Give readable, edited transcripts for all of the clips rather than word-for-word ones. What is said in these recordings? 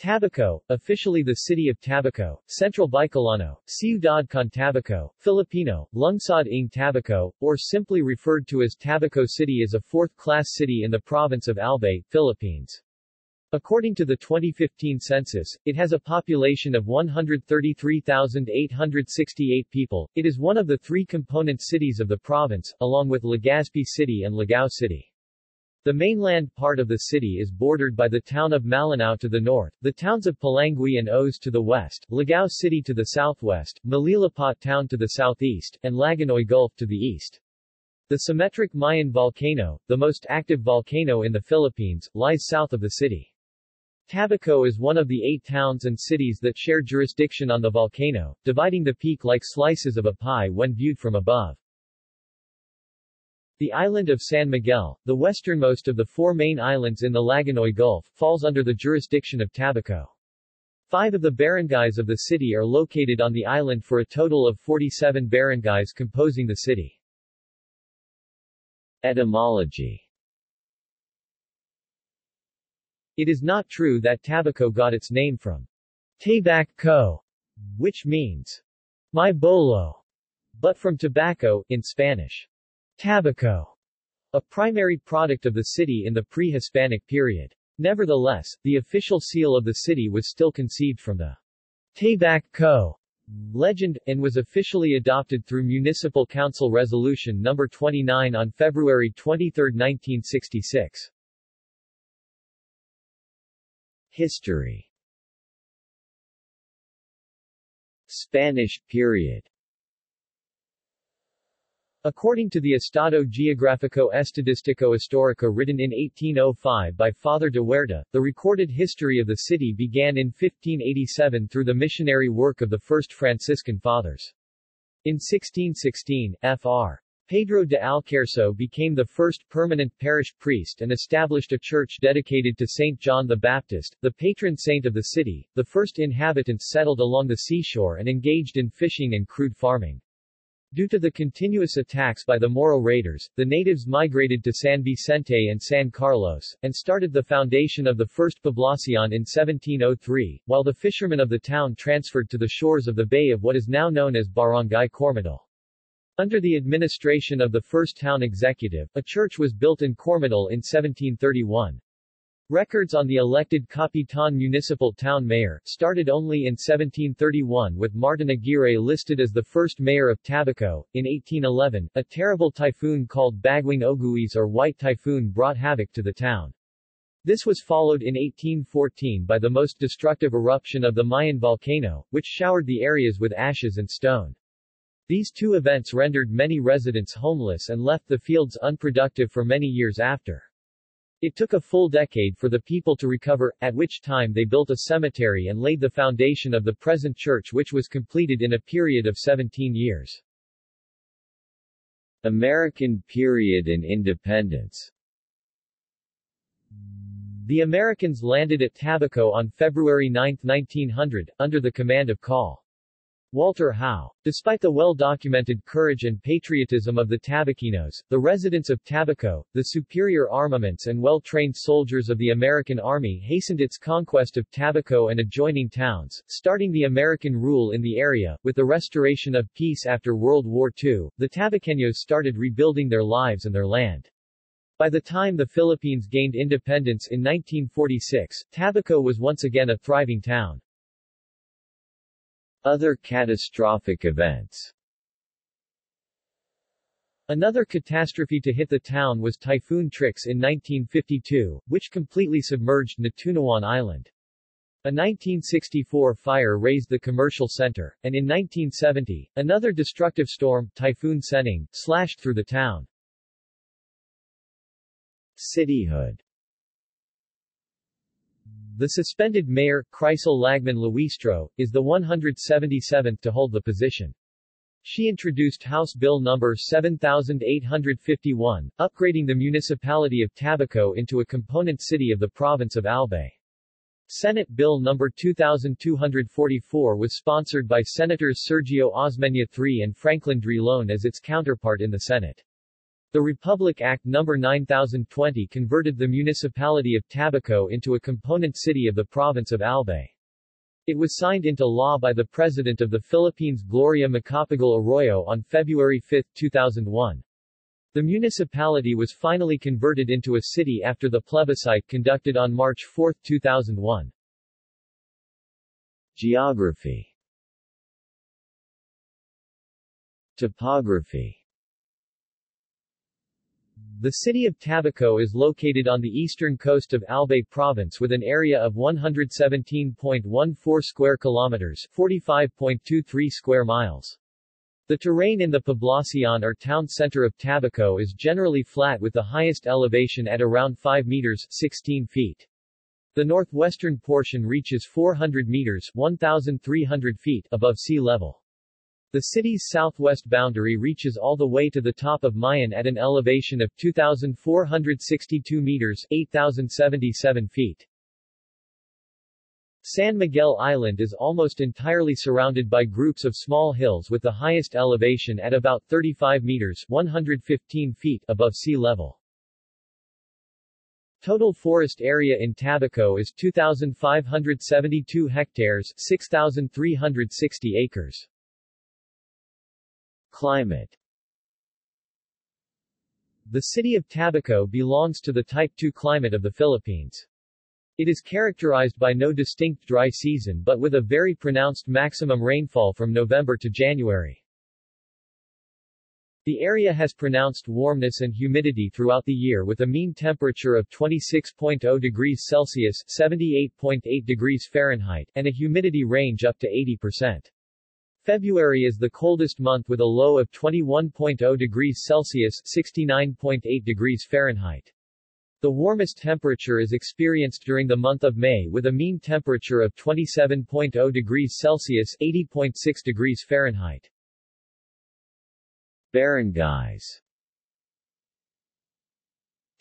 Tabaco, officially the city of Tabaco, Central Bicolano, Ciudad con Tabaco, Filipino, Lungsod ng Tabaco, or simply referred to as Tabaco City, is a fourth-class city in the province of Albay, Philippines. According to the 2015 census, it has a population of 133,868 people. It is one of the three component cities of the province, along with Legazpi City and Ligao City. The mainland part of the city is bordered by the town of Malinao to the north, the towns of Polangui and Oas to the west, Ligao City to the southwest, Malilipot town to the southeast, and Lagonoy Gulf to the east. The symmetric Mayon volcano, the most active volcano in the Philippines, lies south of the city. Tabaco is one of the 8 towns and cities that share jurisdiction on the volcano, dividing the peak like slices of a pie when viewed from above. The island of San Miguel, the westernmost of the 4 main islands in the Lagonoy Gulf, falls under the jurisdiction of Tabaco. 5 of the barangays of the city are located on the island for a total of 47 barangays composing the city. Etymology. It is not true that Tabaco got its name from "tabaco," which means "my bolo," but from tobacco, in Spanish. Tabaco, a primary product of the city in the pre-Hispanic period. Nevertheless, the official seal of the city was still conceived from the Tabaco legend, and was officially adopted through Municipal Council Resolution No. 29 on February 23, 1966. History. Spanish period. According to the Estado Geografico Estadístico Histórica written in 1805 by Father de Huerta, the recorded history of the city began in 1587 through the missionary work of the first Franciscan Fathers. In 1616, Fr. Pedro de Alcarso became the first permanent parish priest and established a church dedicated to St. John the Baptist, the patron saint of the city. The first inhabitants settled along the seashore and engaged in fishing and crude farming. Due to the continuous attacks by the Moro raiders, the natives migrated to San Vicente and San Carlos, and started the foundation of the first poblacion in 1703, while the fishermen of the town transferred to the shores of the bay of what is now known as Barangay Cormidal. Under the administration of the first town executive, a church was built in Cormidal in 1731. Records on the elected Capitan Municipal Town Mayor, started only in 1731 with Martin Aguirre listed as the first mayor of Tabaco. In 1811, a terrible typhoon called Bagwing Oguiz or White Typhoon brought havoc to the town. This was followed in 1814 by the most destructive eruption of the Mayon volcano, which showered the areas with ashes and stone. These two events rendered many residents homeless and left the fields unproductive for many years after. It took a full decade for the people to recover, at which time they built a cemetery and laid the foundation of the present church, which was completed in a period of 17 years. American period and independence. The Americans landed at Tabaco on February 9, 1900, under the command of Col. Walter Howe. Despite the well-documented courage and patriotism of the Tabaquinos, the residents of Tabaco, the superior armaments and well-trained soldiers of the American Army hastened its conquest of Tabaco and adjoining towns, starting the American rule in the area. With the restoration of peace after World War II, the Tabaqueños started rebuilding their lives and their land. By the time the Philippines gained independence in 1946, Tabaco was once again a thriving town. Other catastrophic events. Another catastrophe to hit the town was Typhoon Trix in 1952, which completely submerged Natunawan Island. A 1964 fire razed the commercial center, and in 1970, another destructive storm, Typhoon Sening, slashed through the town. Cityhood. The suspended mayor, Chrysal Lagman Luistro, is the 177th to hold the position. She introduced House Bill No. 7851, upgrading the municipality of Tabaco into a component city of the province of Albay. Senate Bill No. 2244 was sponsored by Senators Sergio Osmeña III and Franklin Drilon as its counterpart in the Senate. The Republic Act No. 9020 converted the municipality of Tabaco into a component city of the province of Albay. It was signed into law by the President of the Philippines Gloria Macapagal Arroyo on February 5, 2001. The municipality was finally converted into a city after the plebiscite conducted on March 4, 2001. Geography. Topography. The city of Tabaco is located on the eastern coast of Albay province with an area of 117.14 square kilometers, 45.23 square miles. The terrain in the Poblacion or town center of Tabaco is generally flat with the highest elevation at around 5 meters, 16 feet. The northwestern portion reaches 400 meters, 1,300 feet above sea level. The city's southwest boundary reaches all the way to the top of Mayon at an elevation of 2,462 meters, 8,077 feet. San Miguel Island is almost entirely surrounded by groups of small hills with the highest elevation at about 35 meters, 115 feet above sea level. Total forest area in Tabaco is 2,572 hectares, 6,360 acres. Climate. The city of Tabaco belongs to the Type II climate of the Philippines. It is characterized by no distinct dry season but with a very pronounced maximum rainfall from November to January. The area has pronounced warmness and humidity throughout the year with a mean temperature of 26.0 degrees Celsius (78.8 degrees Fahrenheit) and a humidity range up to 80%. February is the coldest month with a low of 21.0 degrees Celsius (69.8 degrees Fahrenheit). The warmest temperature is experienced during the month of May with a mean temperature of 27.0 degrees Celsius (80.6 degrees Fahrenheit). Barangays.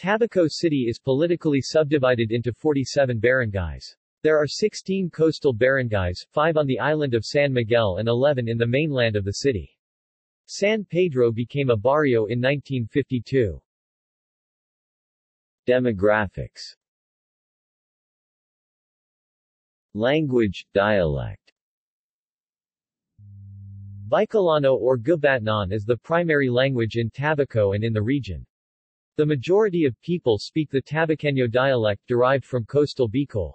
Tabaco City is politically subdivided into 47 barangays. There are 16 coastal barangays, 5 on the island of San Miguel and 11 in the mainland of the city. San Pedro became a barrio in 1952. Demographics. Language, dialect. Bicolano or Gubatnon is the primary language in Tabaco and in the region. The majority of people speak the Tabaqueño dialect derived from coastal Bicol.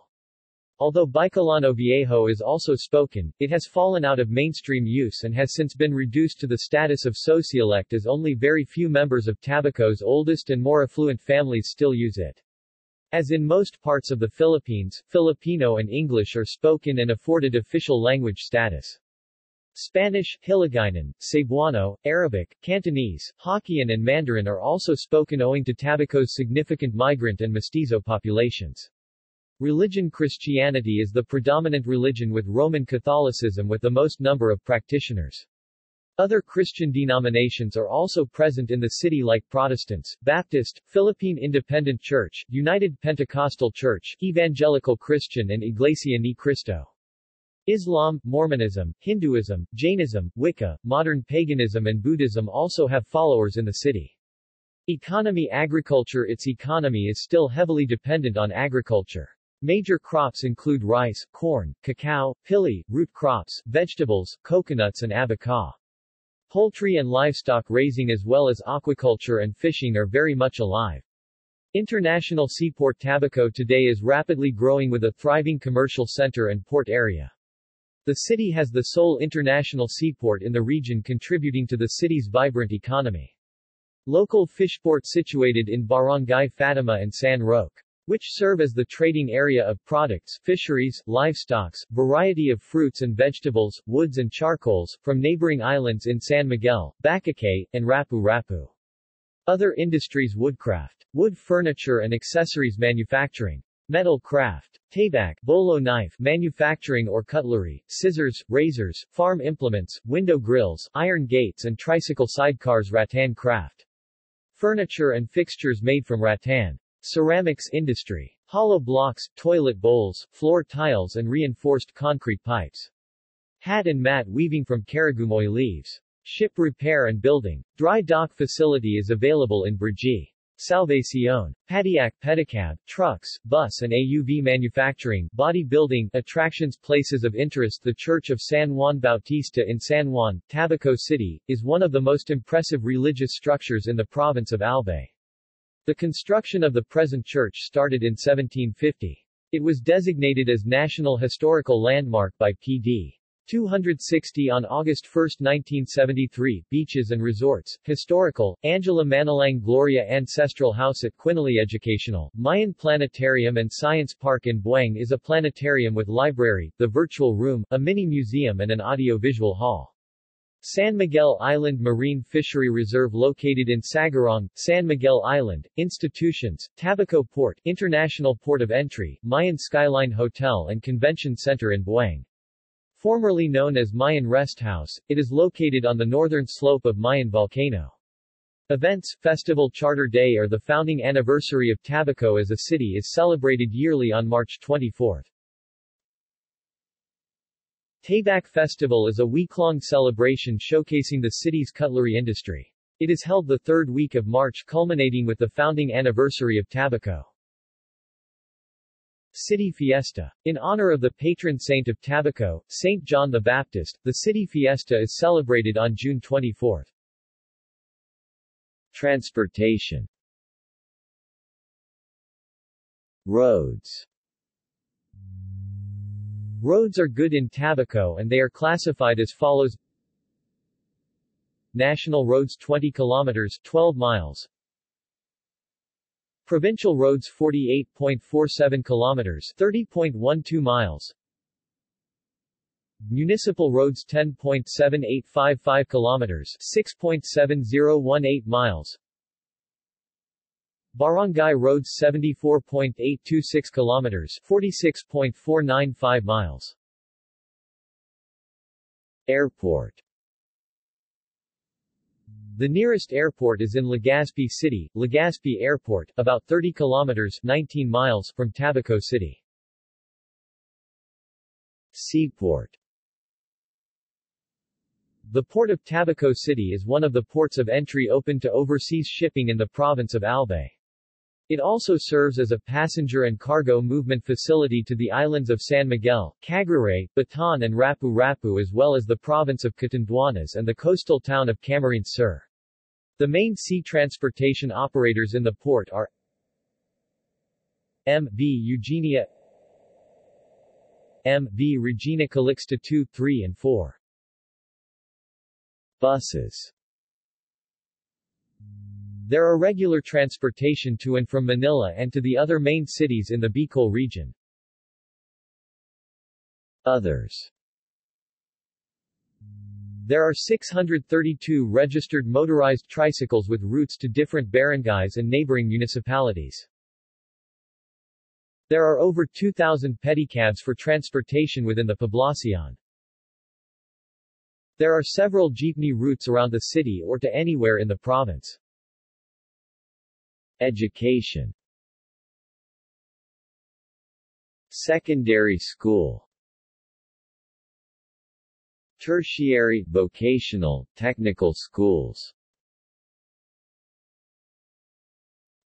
Although Bicolano Viejo is also spoken, it has fallen out of mainstream use and has since been reduced to the status of sociolect as only very few members of Tabaco's oldest and more affluent families still use it. As in most parts of the Philippines, Filipino and English are spoken and afforded official language status. Spanish, Hiligaynon, Cebuano, Arabic, Cantonese, Hokkien and Mandarin are also spoken owing to Tabaco's significant migrant and mestizo populations. Religion. Christianity is the predominant religion with Roman Catholicism with the most number of practitioners. Other Christian denominations are also present in the city like Protestants, Baptist, Philippine Independent Church, United Pentecostal Church, Evangelical Christian and Iglesia Ni Cristo. Islam, Mormonism, Hinduism, Jainism, Wicca, modern paganism and Buddhism also have followers in the city. Economy. Agriculture. Its economy is still heavily dependent on agriculture. Major crops include rice, corn, cacao, pili, root crops, vegetables, coconuts and abaca. Poultry and livestock raising as well as aquaculture and fishing are very much alive. International seaport. Tabaco today is rapidly growing with a thriving commercial center and port area. The city has the sole international seaport in the region contributing to the city's vibrant economy. Local fishport situated in Barangay Fatima and San Roque, which serve as the trading area of products, fisheries, livestock, variety of fruits and vegetables, woods and charcoals, from neighboring islands in San Miguel, Bacacay, and Rapu-Rapu. Other industries: woodcraft, wood furniture and accessories manufacturing, metal craft, tabak, bolo knife manufacturing or cutlery, scissors, razors, farm implements, window grills, iron gates and tricycle sidecars. Rattan craft, furniture and fixtures made from rattan. Ceramics industry. Hollow blocks, toilet bowls, floor tiles and reinforced concrete pipes. Hat and mat weaving from Karagumoy leaves. Ship repair and building. Dry dock facility is available in Brgy. Salvacion, Padiac, pedicab, trucks, bus and AUV manufacturing, body building, attractions. Places of interest. The Church of San Juan Bautista in San Juan, Tabaco City, is one of the most impressive religious structures in the province of Albay. The construction of the present church started in 1750. It was designated as National Historical Landmark by Pd. 260 on August 1, 1973. Beaches and resorts. Historical, Angela Manalang Gloria Ancestral House at Quinali. Educational, Mayon Planetarium and Science Park in Bueng is a planetarium with library, the virtual room, a mini-museum and an audio-visual hall. San Miguel Island Marine Fishery Reserve located in Sagarong, San Miguel Island. Institutions, Tabaco Port, International Port of Entry, Mayon Skyline Hotel and Convention Center in Bueng. Formerly known as Mayon Rest House, it is located on the northern slope of Mayon Volcano. Events, Festival Charter Day or the founding anniversary of Tabaco as a city is celebrated yearly on March 24. Tabac Festival is a week-long celebration showcasing the city's cutlery industry. It is held the third week of March culminating with the founding anniversary of Tabaco. City Fiesta. In honor of the patron saint of Tabaco, St. John the Baptist, the City Fiesta is celebrated on June 24. Transportation. Roads. Roads are good in Tabaco and they are classified as follows. National roads 20 km 12 miles. Provincial roads 48.47 kilometers 30.12 miles. Municipal roads 10.7855 kilometers 6.7018 miles. Barangay roads 74.826 kilometers 46.495 miles. Airport. The nearest airport is in Legazpi City, Legazpi Airport, about 30 kilometers 19 miles from Tabaco City. Seaport. The port of Tabaco City is one of the ports of entry open to overseas shipping in the province of Albay. It also serves as a passenger and cargo movement facility to the islands of San Miguel, Cagaray, Batan and Rapu-Rapu, as well as the province of Catanduanes and the coastal town of Camarines Sur. The main sea transportation operators in the port are M.V. Eugenia, M.V. Regina Calixta 2, 3 and 4. Buses. There are regular transportation to and from Manila and to the other main cities in the Bicol region. Others. There are 632 registered motorized tricycles with routes to different barangays and neighboring municipalities. There are over 2,000 pedicabs for transportation within the Poblacion. There are several jeepney routes around the city or to anywhere in the province. Education. Secondary school. Tertiary, vocational, technical schools.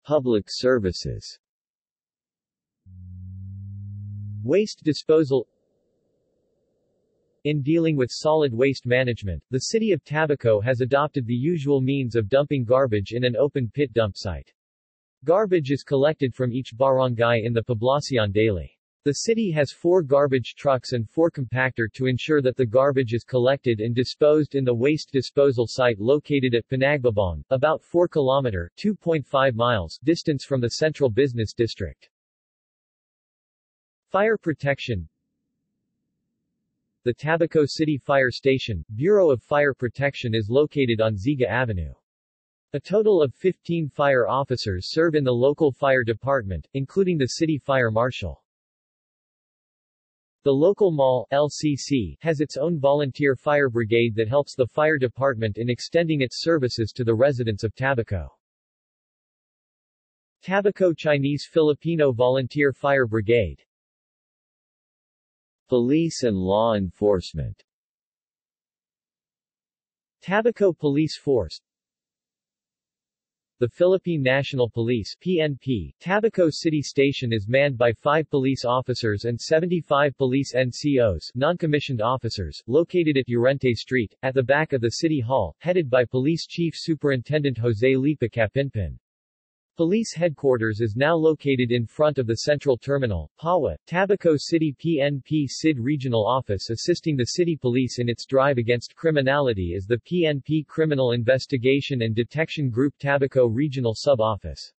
Public services. Waste disposal. In dealing with solid waste management, the city of Tabaco has adopted the usual means of dumping garbage in an open pit dump site. Garbage is collected from each barangay in the Poblacion daily. The city has 4 garbage trucks and 4 compactor to ensure that the garbage is collected and disposed in the waste disposal site located at Panagbabong, about 4 km 2.5 miles distance from the central business district. Fire protection. The Tabaco City Fire Station, Bureau of Fire Protection is located on Ziga Avenue. A total of 15 fire officers serve in the local fire department, including the city fire marshal. The local mall, LCC, has its own volunteer fire brigade that helps the fire department in extending its services to the residents of Tabaco. Tabaco Chinese-Filipino Volunteer Fire Brigade. Police and law enforcement. Tabaco Police Force. The Philippine National Police (PNP) Tabaco City Station is manned by 5 police officers and 75 police NCOs (non-commissioned officers) located at Urente Street, at the back of the City Hall, headed by Police Chief Superintendent Jose Lipa Capinpin. Police headquarters is now located in front of the Central Terminal, PAWA, Tabaco City PNP CID Regional Office. Assisting the city police in its drive against criminality is the PNP Criminal Investigation and Detection Group Tabaco Regional Sub-Office.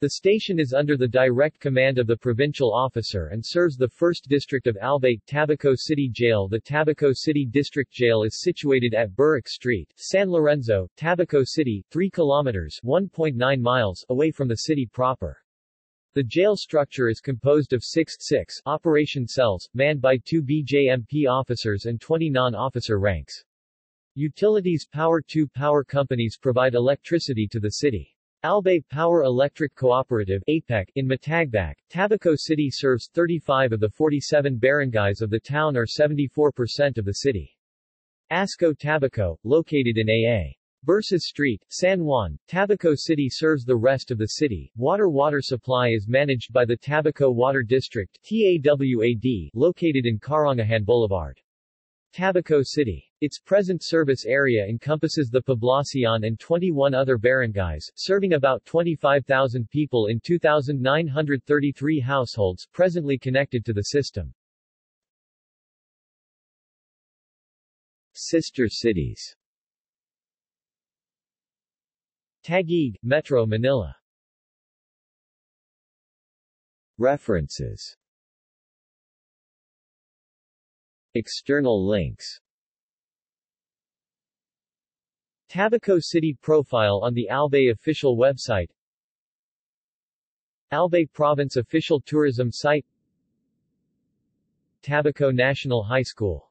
The station is under the direct command of the provincial officer and serves the 1st District of Albay. Tabaco City Jail. The Tabaco City District Jail is situated at Burrick Street, San Lorenzo, Tabaco City, 3 kilometers (1.9 miles) away from the city proper. The jail structure is composed of 6 operation cells, manned by 2 BJMP officers and 20 non-officer ranks. Utilities. Power. 2 power companies provide electricity to the city. Albay Power Electric Cooperative (APEC) in Matagbac, Tabaco City serves 35 of the 47 barangays of the town or 74% of the city. ASCO Tabaco, located in A.A. Bursas Street, San Juan, Tabaco City serves the rest of the city. Water supply is managed by the Tabaco Water District (TAWAD), located in Carongahan Boulevard. Tabaco City. Its present service area encompasses the Poblacion and 21 other barangays, serving about 25,000 people in 2,933 households presently connected to the system. Sister cities. Taguig, Metro Manila. References. External links. Tabaco City profile on the Albay official website. Albay Province official tourism site. Tabaco National High School.